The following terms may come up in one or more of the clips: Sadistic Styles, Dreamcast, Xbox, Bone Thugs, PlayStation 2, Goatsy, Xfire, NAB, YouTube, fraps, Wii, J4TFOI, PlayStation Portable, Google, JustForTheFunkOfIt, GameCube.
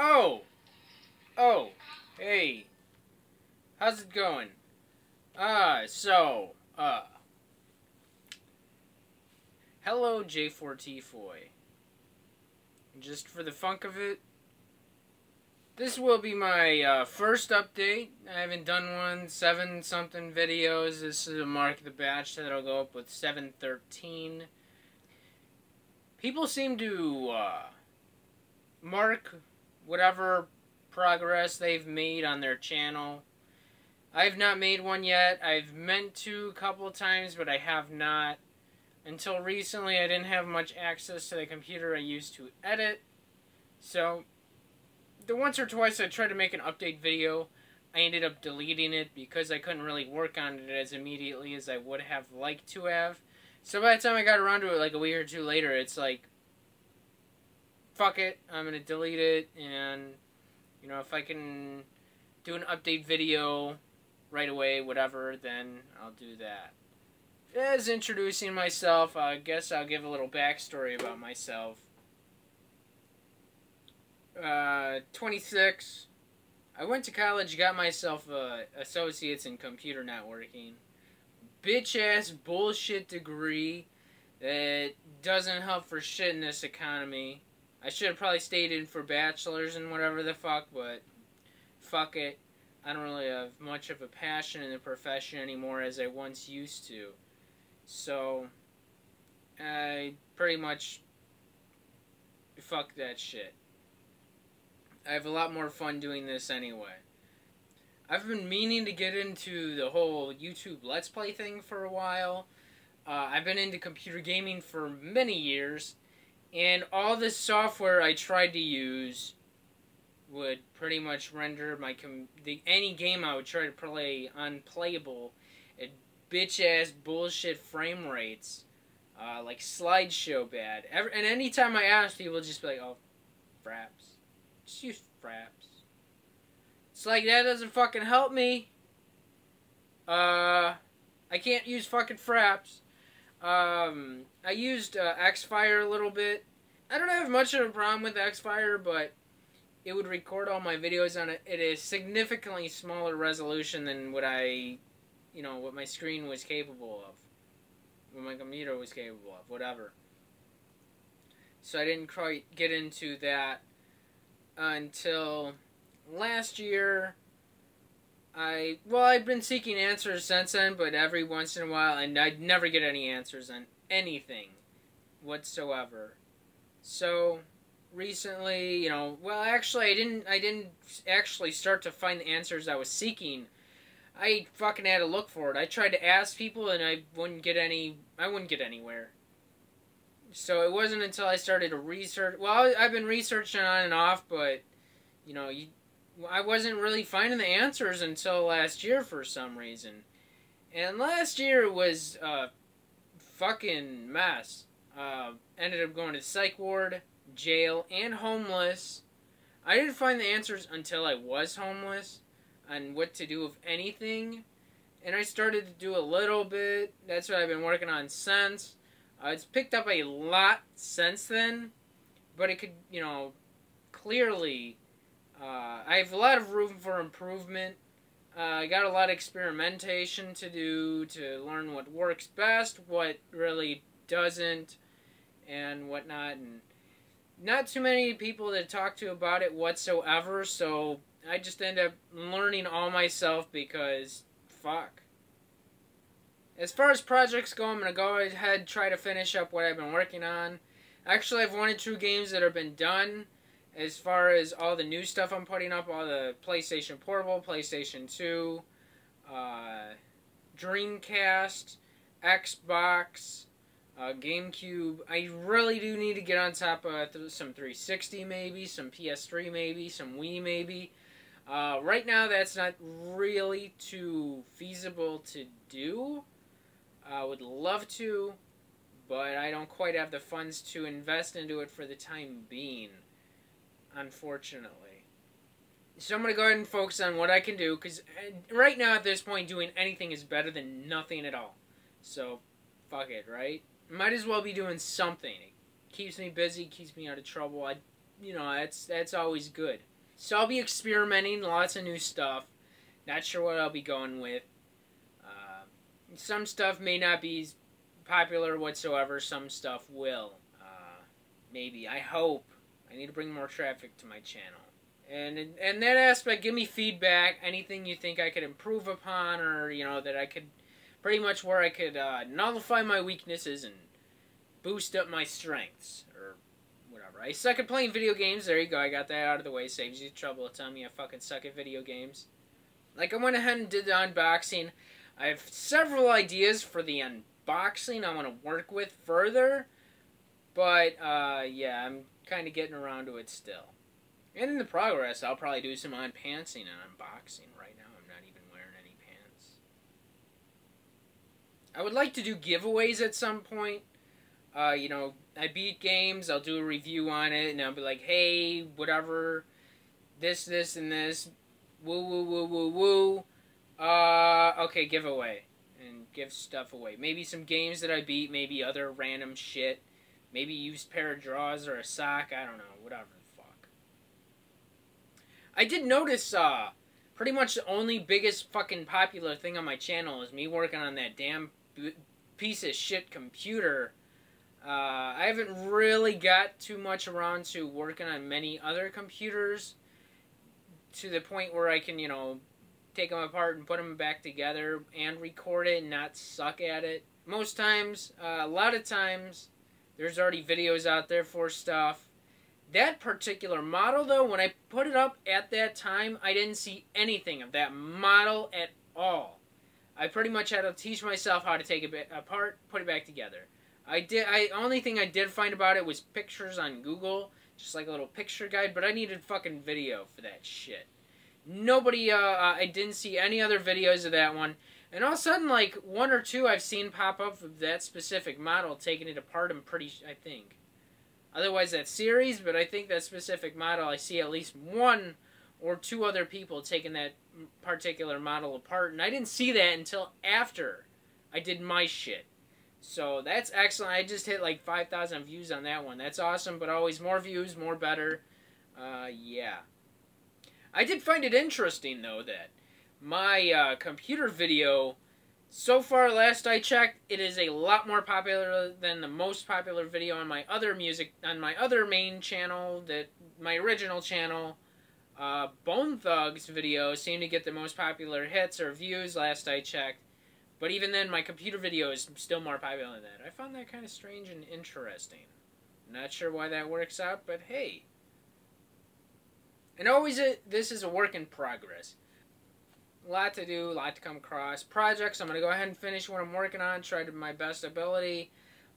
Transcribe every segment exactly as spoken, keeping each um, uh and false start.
Oh! Oh! Hey! How's it going? Ah, uh, so, uh... Hello, J four T F O I. Just for the funk of it, this will be my uh, first update. I haven't done one, seven something videos. This is a mark of the batch that'll go up with seven thirteen. People seem to uh, mark whatever progress they've made on their channel. I've not made one yet. I've meant to a couple times, but I have not. Until recently, I didn't have much access to the computer I used to edit, so the once or twice I tried to make an update video, I ended up deleting it because I couldn't really work on it as immediately as I would have liked to have. So by the time I got around to it like a week or two later, it's like, fuck it, I'm gonna delete it, and, you know, if I can do an update video right away, whatever, then I'll do that. As introducing myself, I guess I'll give a little backstory about myself. Uh, twenty-six. I went to college, got myself a associate's in computer networking. Bitch-ass bullshit degree that doesn't help for shit in this economy. I should have probably stayed in for bachelor's and whatever the fuck, but fuck it. I don't really have much of a passion in the profession anymore as I once used to. So, I pretty much fuck that shit. I have a lot more fun doing this anyway. I've been meaning to get into the whole YouTube Let's Play thing for a while. Uh, I've been into computer gaming for many years, and all the software I tried to use would pretty much render my com the, any game I would try to play unplayable at bitch-ass bullshit frame rates, uh, like slideshow bad. Every, and any time I ask, people just be like, "Oh, fraps." Just use fraps. It's like, that doesn't fucking help me. Uh, I can't use fucking fraps. Um, I used uh, Xfire a little bit. I don't have much of a problem with Xfire, but it would record all my videos on it at a significantly smaller resolution than what I, you know, what my screen was capable of, what my computer was capable of, whatever. So I didn't quite get into that until last year. I well, I've been seeking answers since then, but every once in a while, and I'd never get any answers on anything whatsoever. So recently, you know, well, actually, I didn't. I didn't actually start to find the answers I was seeking. I fucking had to look for it. I tried to ask people, and I wouldn't get any. I wouldn't get anywhere. So it wasn't until I started to research. Well, I've been researching on and off, but, you know, you, I wasn't really finding the answers until last year for some reason. And last year was a fucking mess. Uh, ended up going to psych ward, jail, and homeless. I didn't find the answers until I was homeless on what to do with anything. And I started to do a little bit. That's what I've been working on since. Uh, it's picked up a lot since then, but it could, you know, clearly, uh, I have a lot of room for improvement. Uh, I got a lot of experimentation to do to learn what works best, what really doesn't, and whatnot. And not too many people to talk to about it whatsoever, so I just end up learning all myself because, fuck. As far as projects go, I'm going to go ahead and try to finish up what I've been working on. Actually, I have one or two games that have been done as far as all the new stuff I'm putting up, all the PlayStation Portable, PlayStation two, uh, Dreamcast, Xbox, uh, GameCube. I really do need to get on top of th some three sixty maybe, some P S three maybe, some Wii maybe. Uh, right now, that's not really too feasible to do. I would love to, but I don't quite have the funds to invest into it for the time being, unfortunately. So I'm going to go ahead and focus on what I can do, because right now at this point, doing anything is better than nothing at all. So, fuck it, right? Might as well be doing something. It keeps me busy, keeps me out of trouble. I you know, that's that's always good. So I'll be experimenting, lots of new stuff. Not sure what I'll be going with. Uh, some stuff may not be popular whatsoever. Some stuff will. Uh, maybe. I hope. I need to bring more traffic to my channel. And and that aspect, give me feedback. Anything you think I could improve upon, or you know that I could, pretty much where I could uh, nullify my weaknesses and boost up my strengths, or whatever. I suck at playing video games. There you go. I got that out of the way. Saves you trouble telling me I fucking suck at video games. Like, I went ahead and did the unboxing. I have several ideas for the unboxing I want to work with further, but uh, yeah, I'm kind of getting around to it still. And in the progress, I'll probably do some unpantsing and unboxing. Right now, I'm not even wearing any pants. I would like to do giveaways at some point. Uh, you know, I beat games, I'll do a review on it, and I'll be like, hey, whatever, this, this, and this, woo, woo, woo, woo, woo, uh, okay, giveaway, and give stuff away. Maybe some games that I beat, maybe other random shit, maybe used pair of drawers or a sock, I don't know, whatever. I did notice, uh, pretty much the only biggest fucking popular thing on my channel is me working on that damn b piece of shit computer. Uh, I haven't really got too much around to working on many other computers to the point where I can, you know, take them apart and put them back together and record it and not suck at it. Most times, uh, a lot of times, there's already videos out there for stuff. That particular model, though, when I put it up at that time, I didn't see anything of that model at all. I pretty much had to teach myself how to take it apart, put it back together. I did. I only thing I did find about it was pictures on Google, just like a little picture guide. But I needed fucking video for that shit. Nobody. Uh, I didn't see any other videos of that one. And all of a sudden, like one or two I've seen pop up of that specific model taking it apart. I'm pretty. I think. Otherwise, that series, but I think that specific model, I see at least one or two other people taking that particular model apart, and I didn't see that until after I did my shit. So that's excellent. I just hit like five thousand views on that one. That's awesome, but always more views, more better. Uh, yeah. I did find it interesting, though, that my uh, computer video... So far, last I checked, it is a lot more popular than the most popular video on my other music, on my other main channel, that my original channel. Uh, Bone Thugs video seemed to get the most popular hits or views last I checked. But even then, my computer video is still more popular than that. I found that kind of strange and interesting. Not sure why that works out, but hey. And always, it, this is a work in progress. A lot to do, a lot to come across. Projects, I'm going to go ahead and finish what I'm working on, try to my best ability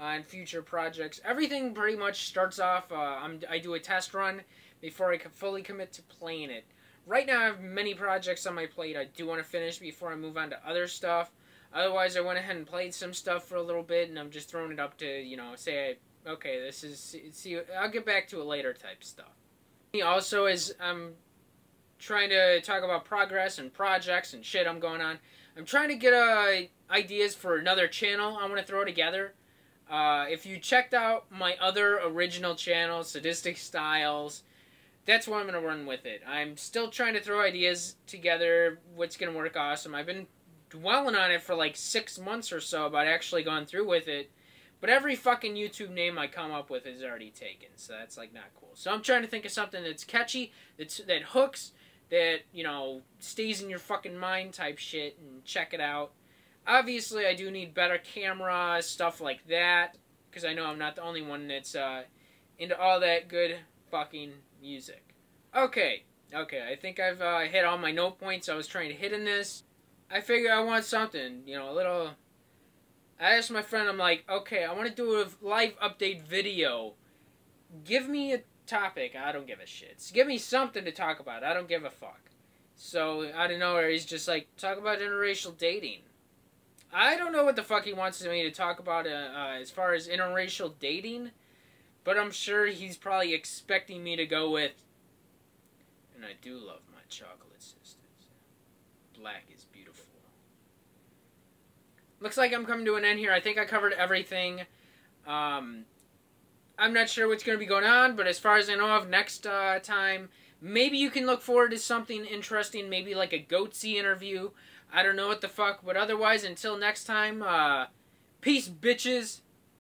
on uh, future projects. Everything pretty much starts off, uh, I'm, I do a test run before I can fully commit to playing it. Right now I have many projects on my plate I do want to finish before I move on to other stuff. Otherwise I went ahead and played some stuff for a little bit and I'm just throwing it up to, you know, say, I, okay, this is, see, I'll get back to it later type stuff. Also, as I'm... Um, trying to talk about progress and projects and shit I'm going on. I'm trying to get uh, ideas for another channel I want to throw together. Uh, if you checked out my other original channel, Sadistic Styles, that's what I'm going to run with it. I'm still trying to throw ideas together, what's going to work awesome. I've been dwelling on it for like six months or so about actually going through with it. But every fucking YouTube name I come up with is already taken, so that's like not cool. So I'm trying to think of something that's catchy, that's, that hooks... that, you know, stays in your fucking mind type shit, and check it out. Obviously, I do need better camera, stuff like that, because I know I'm not the only one that's uh, into all that good fucking music. Okay, okay, I think I've uh, hit all my note points I was trying to hit in this. I figure I want something, you know, a little... I asked my friend, I'm like, okay, I want to do a live update video. Give me a... topic, I don't give a shit. So give me something to talk about. I don't give a fuck. So, out of nowhere, he's just like, talk about interracial dating. I don't know what the fuck he wants me to talk about uh, uh, as far as interracial dating, but I'm sure he's probably expecting me to go with, and I do love my chocolate sisters. Black is beautiful. Looks like I'm coming to an end here. I think I covered everything. Um... I'm not sure what's going to be going on, but as far as I know of, next uh, time, maybe you can look forward to something interesting, maybe like a Goatsy interview. I don't know what the fuck, but otherwise, until next time, uh, peace, bitches.